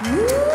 Woo!